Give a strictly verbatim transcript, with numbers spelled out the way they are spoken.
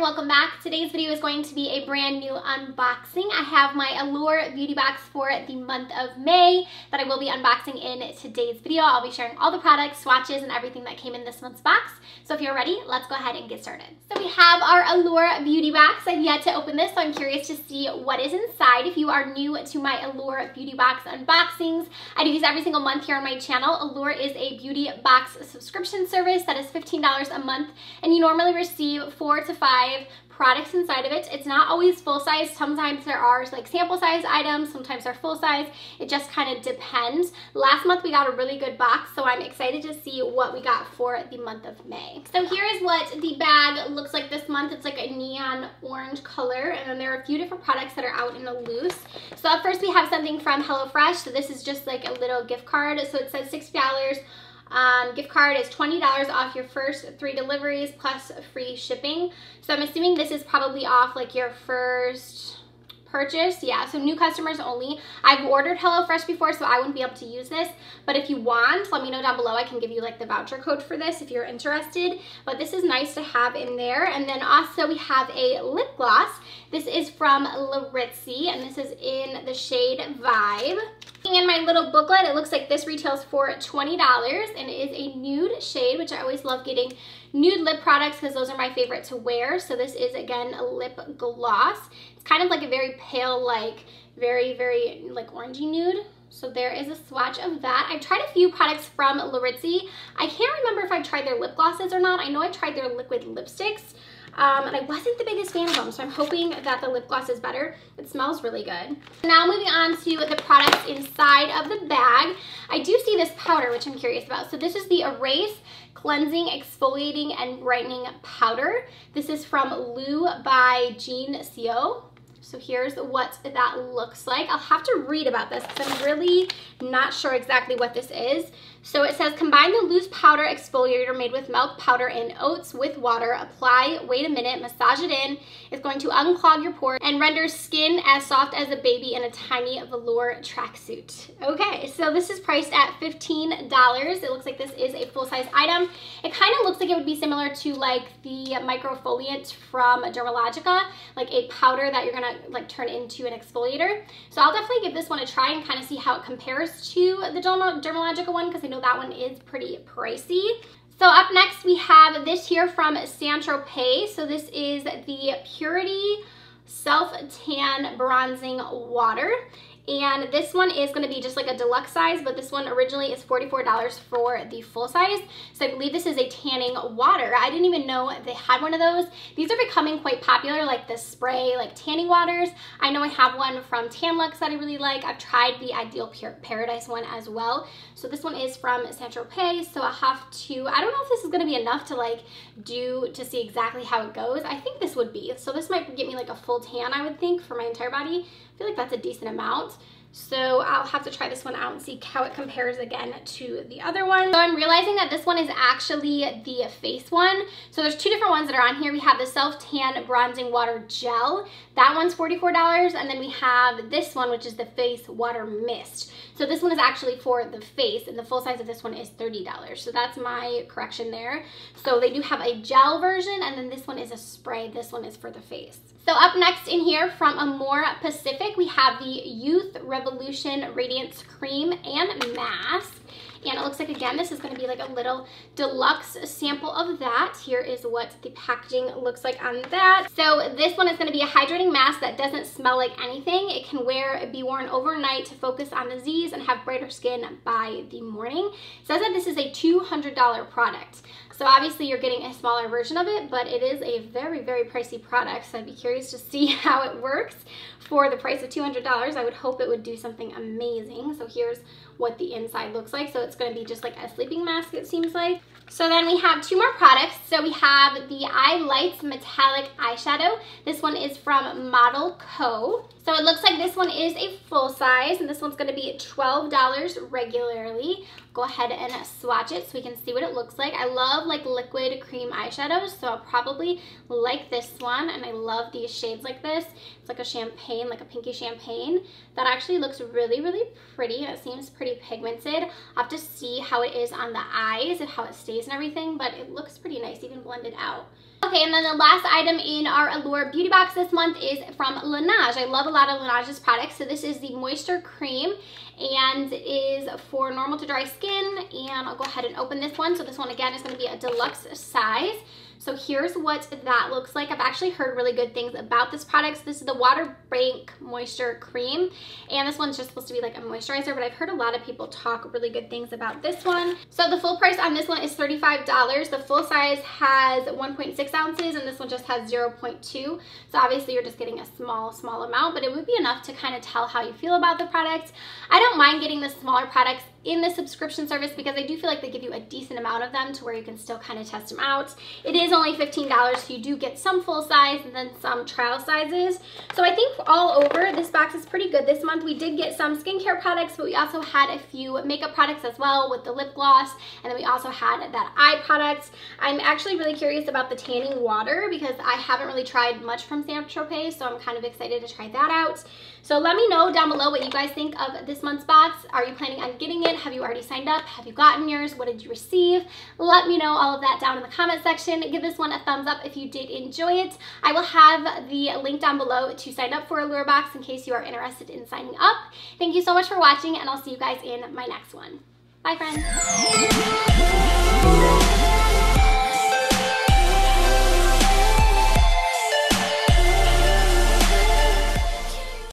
and welcome back. Today's video is going to be a brand new unboxing. I have my Allure Beauty Box for the month of May that I will be unboxing in today's video. I'll be sharing all the products, swatches, and everything that came in this month's box. So if you're ready, let's go ahead and get started. So we have our Allure Beauty Box. I've yet to open this, so I'm curious to see what is inside. If you are new to my Allure Beauty Box unboxings, I do these every single month here on my channel. Allure is a beauty box subscription service that is fifteen dollars a month, and you normally receive four to five products inside of it. It's not always full size. Sometimes there are like sample size items, sometimes they're full size. It just kind of depends. Last month we got a really good box, so I'm excited to see what we got for the month of May. So here is what the bag looks like this month. It's like a neon orange color, and then there are a few different products that are out in the loose. So up first we have something from HelloFresh. So this is just like a little gift card. So it says sixty dollars. Um, gift card is twenty dollars off your first three deliveries plus free shipping. So I'm assuming this is probably off like your first purchase. Yeah, so new customers only. I've ordered HelloFresh before, so I wouldn't be able to use this, but if you want, let me know down below. I can give you like the voucher code for this if you're interested, but this is nice to have in there. And then also we have a lip gloss. This is from LaRitzy, and this is in the shade Vibe. In my little booklet, it looks like this retails for twenty dollars, and it is a nude shade, which I always love getting nude lip products because those are my favorite to wear. So this is, again, a lip gloss. It's kind of like a very pale, like very, very like orangey nude. So there is a swatch of that. I've tried a few products from LaRitzy. I can't remember if I've tried their lip glosses or not. I know I've tried their liquid lipsticks. Um, and I wasn't the biggest fan of them, so I'm hoping that the lip gloss is better. It smells really good. Now moving on to the products inside of the bag. I do see this powder, which I'm curious about. So this is the Erase Cleansing, Exfoliating, and Brightening Powder. This is from Lou by Jean Sioh. So here's what that looks like. I'll have to read about this because I'm really not sure exactly what this is. So it says, combine the loose powder exfoliator made with milk powder and oats with water. Apply, wait a minute, massage it in. It's going to unclog your pores and render skin as soft as a baby in a tiny velour tracksuit. Okay, so this is priced at fifteen dollars. It looks like this is a full-size item. It kind of looks like it would be similar to like the microfoliant from Dermalogica, like a powder that you're gonna like turn into an exfoliator. So I'll definitely give this one a try and kind of see how it compares to the Derm Dermalogica one, because I know that one is pretty pricey. So up next we have this here from Saint Tropez. So this is the Purity Self Tan Bronzing Water. And this one is going to be just like a deluxe size, but this one originally is forty-four dollars for the full size. So I believe this is a tanning water. I didn't even know they had one of those. These are becoming quite popular, like the spray, like tanning waters. I know I have one from Tan Luxe that I really like. I've tried the Ideal Paradise one as well. So this one is from Saint Tropez. So I have to, I don't know if this is going to be enough to like do to see exactly how it goes. I think this would be. So this might get me like a full tan, I would think, for my entire body. I feel like that's a decent amount. So I'll have to try this one out and see how it compares again to the other one. So I'm realizing that this one is actually the face one. So there's two different ones that are on here. We have the Self Tan Bronzing Water Gel. That one's forty-four dollars. And then we have this one, which is the Face Water Mist. So this one is actually for the face, and the full size of this one is thirty dollars. So that's my correction there. So they do have a gel version, and then this one is a spray. This one is for the face. So up next in here from Amore Pacific, we have the Youth Revolution Revolution Radiance Cream and Mask. And it looks like, again, this is going to be like a little deluxe sample of that. Here is what the packaging looks like on that. So this one is going to be a hydrating mask that doesn't smell like anything. It can wear, be worn overnight to focus on the Z's and have brighter skin by the morning. It says that this is a two hundred dollar product. So obviously you're getting a smaller version of it, but it is a very, very pricey product. So I'd be curious to see how it works for the price of two hundred dollars. I would hope it would do something amazing. So here's what the inside looks like. So it's going to be just like a sleeping mask, it seems like. So then we have two more products. So we have the Eye Lights Metallic Eyeshadow. This one is from Model Co. So it looks like this one is a full size, and this one's going to be twelve dollars regularly. Go ahead and swatch it so we can see what it looks like. I love like liquid cream eyeshadows, so I'll probably like this one, and I love these shades like this. It's like a champagne, like a pinky champagne. That actually looks really, really pretty. It seems pretty pigmented. I'll have to see how it is on the eyes and how it stays and everything, but it looks pretty nice, even blended out. Okay, and then the last item in our Allure Beauty Box this month is from Laneige. I love a lot of Laneige's products. So this is the Moisture Cream, and is for normal to dry skin. And I'll go ahead and open this one. So this one, again, is going to be a deluxe size. So here's what that looks like. I've actually heard really good things about this product. So this is the Water Bank Moisture Cream, and this one's just supposed to be like a moisturizer, but I've heard a lot of people talk really good things about this one. So the full price on this one is thirty-five dollars. The full size has one point six ounces, and this one just has zero point two. So obviously you're just getting a small, small amount, but it would be enough to kind of tell how you feel about the product. I don't mind getting the smaller products in the subscription service because I do feel like they give you a decent amount of them to where you can still kind of test them out. It is only fifteen dollars, so you do get some full size and then some trial sizes. So I think all over, this box is pretty good this month. We did get some skincare products, but we also had a few makeup products as well with the lip gloss, and then we also had that eye product. I'm actually really curious about the tanning water because I haven't really tried much from Saint Tropez, so I'm kind of excited to try that out. So let me know down below what you guys think of this month's box. Are you planning on getting it? Have you already signed up? Have you gotten yours? What did you receive? Let me know all of that down in the comment section. Give this one a thumbs up if you did enjoy it. I will have the link down below to sign up for Allure Box in case you are interested in signing up. Thank you so much for watching, and I'll see you guys in my next one. Bye, friends.